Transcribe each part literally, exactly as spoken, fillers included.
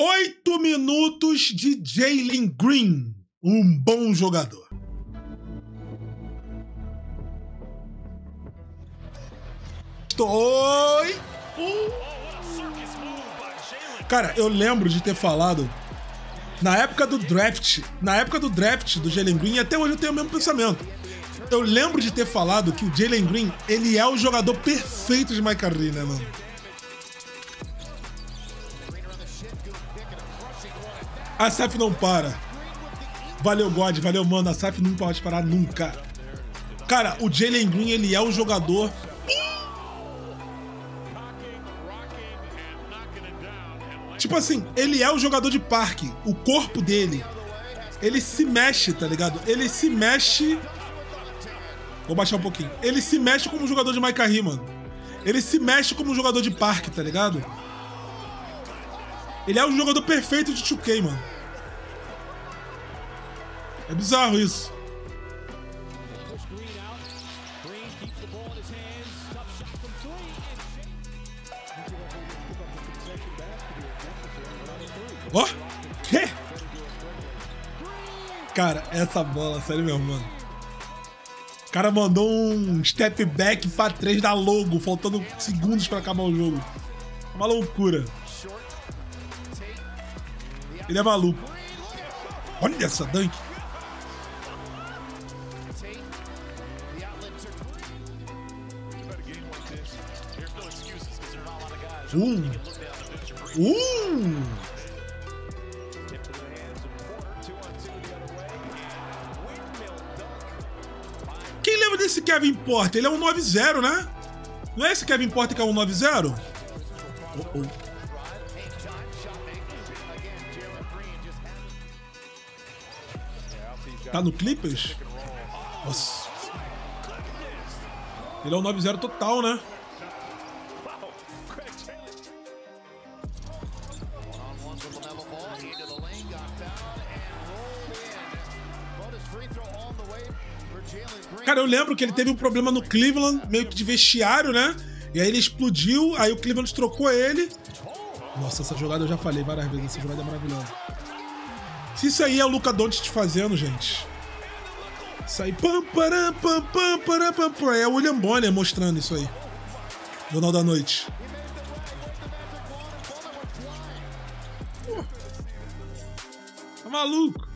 Oito minutos de Jalen Green, um bom jogador. Oi! Cara, eu lembro de ter falado na época do draft, na época do draft do Jalen Green, e até hoje eu tenho o mesmo pensamento. Eu lembro de ter falado que o Jalen Green, ele é o jogador perfeito de Mike Carrick, né, mano? A S A F não para. Valeu, God. Valeu, mano. A S A F não pode parar nunca. Cara, o Jalen Green, ele é um jogador... Tipo assim, ele é um jogador de parque. O corpo dele, ele se mexe, tá ligado? Ele se mexe... Vou baixar um pouquinho. Ele se mexe como um jogador de Mike Carrick, mano. Ele se mexe como um jogador de parque, tá ligado? Ele é o jogador perfeito de dois K, mano. É bizarro isso. Ó! Oh, quê? Cara, essa bola, sério mesmo, mano. O cara mandou um step back pra três da logo, faltando segundos pra acabar o jogo. Uma loucura. Ele é maluco. Olha essa dunk. Uh. Uh. Quem lembra desse Kevin Porter? Ele é um nove zero, né? Não é esse Kevin Porter que é um nove zero? Oh, oh. Tá no Clippers? Nossa. Ele é um nove zero total, né? Cara, eu lembro que ele teve um problema no Cleveland, meio que de vestiário, né? E aí ele explodiu, aí o Cleveland trocou ele. Nossa, essa jogada eu já falei várias vezes, essa jogada é maravilhosa. Se isso aí é o Luka Doncic fazendo, gente. Isso aí. Pam, param, pam, pam, param, pam, pam. É o William Bonner mostrando isso aí. Jornal da Noite. Pô. Tá maluco.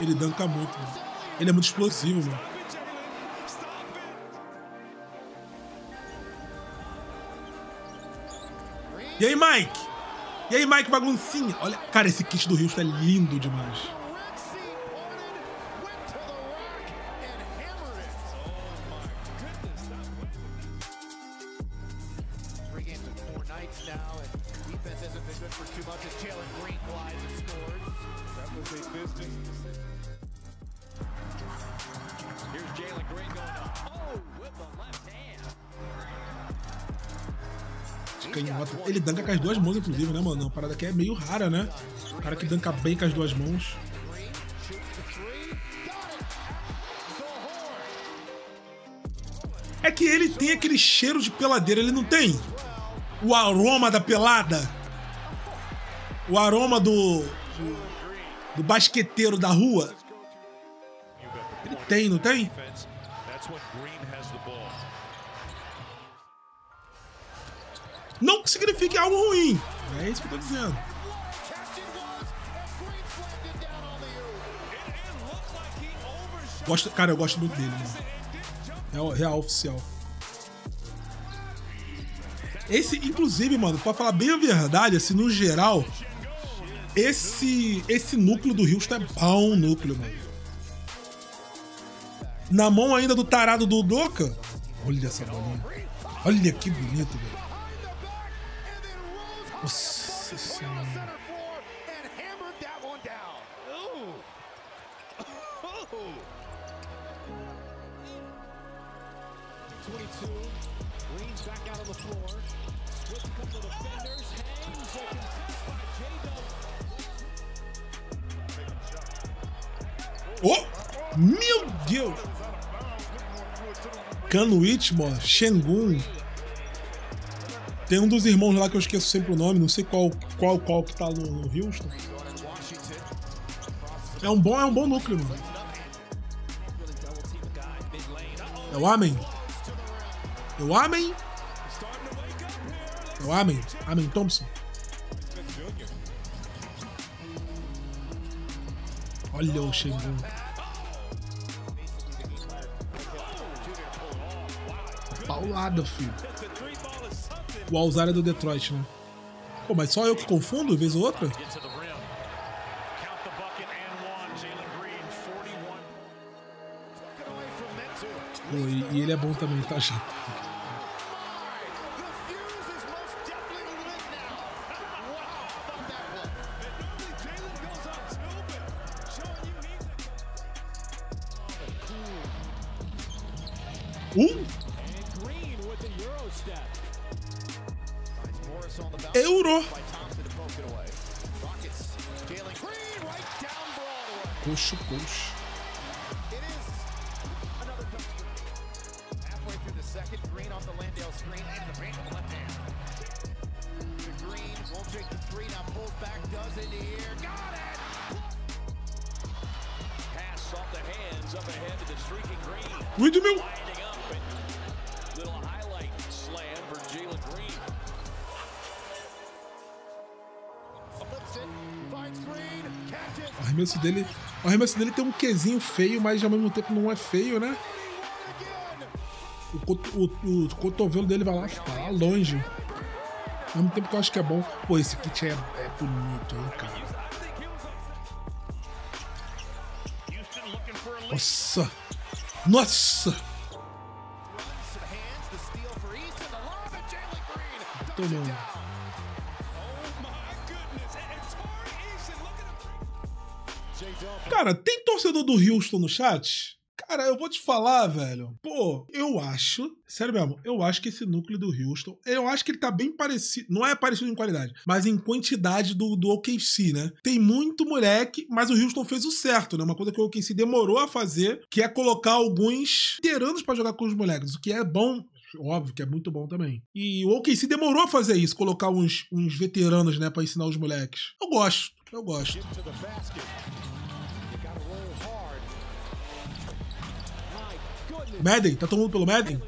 Ele danca muito, mano. Ele é muito explosivo, mano. E aí, Mike? E aí, Mike, baguncinha? Olha, cara, esse kit do Houston é lindo demais. Ele danca com as duas mãos, inclusive, né, mano? A parada aqui é meio rara, né? O cara que danca bem com as duas mãos. É que ele tem aquele cheiro de peladeira, ele não tem? O aroma da pelada. O aroma do... do basqueteiro da rua. Ele tem, não tem? Não que signifique algo ruim. É isso que eu tô dizendo. Gosto, cara, eu gosto muito dele, mano. É real oficial. Esse, inclusive, mano, pra falar bem a verdade, assim, no geral, esse, esse núcleo do Houston é bom núcleo, mano. Na mão ainda do tarado do Doca. Olha essa bolinha. Olha que bonito, velho. Nossa senhora. Oh! Meu Deus! Cano Itmore, Shengun. Tem um dos irmãos lá que eu esqueço sempre o nome, não sei qual qual, qual que tá no, no Houston. É um bom, é um bom núcleo, mano. É o Amém. É o Amém. É o Amém. Amém Thompson. Olha o Chegão. Paulada, filho. O Alzara é do Detroit, né? Pô, mas só eu que confundo, vez ou outra? Pô, e, e ele é bom também, tá, gente? Um? Euro! Coxo, coxo. Ui do meu! O arremesso dele, o arremesso dele tem um quezinho feio, mas ao mesmo tempo não é feio, né? O, coto, o, o cotovelo dele vai lá, lá longe. Ao mesmo tempo que eu acho que é bom. Pô, esse kit é, é bonito, hein, cara? Nossa! Nossa! Tomando. Cara, tem torcedor do Houston no chat? Cara, eu vou te falar, velho. Pô, eu acho... Sério mesmo, eu acho que esse núcleo do Houston... Eu acho que ele tá bem parecido... Não é parecido em qualidade, mas em quantidade do, do O K C, né? Tem muito moleque, mas o Houston fez o certo, né? Uma coisa que o O K C demorou a fazer, que é colocar alguns veteranos pra jogar com os moleques, o que é bom... Óbvio que é muito bom também. E o O K C demorou a fazer isso, colocar uns, uns veteranos, né? Pra ensinar os moleques. Eu gosto, eu gosto. Medem, tá todo mundo pelo Medem?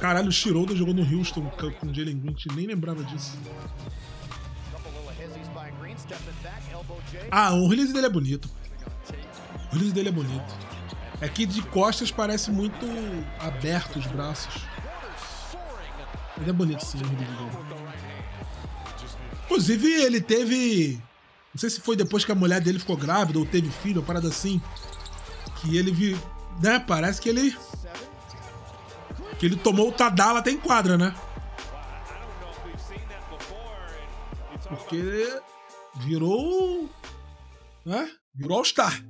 Caralho, o Shirouda jogou no Houston com o Jalen Green, nem lembrava disso. Ah, o release dele é bonito. O release dele é bonito. É que de costas parece muito aberto os braços. Ele é bonito sim, o release dele. Inclusive, ele teve... Não sei se foi depois que a mulher dele ficou grávida ou teve filho, uma parada assim. Que ele viu. Né? Parece que ele. Que ele tomou o Tadala até em quadra, né? Porque. Virou. Né? Virou All-Star.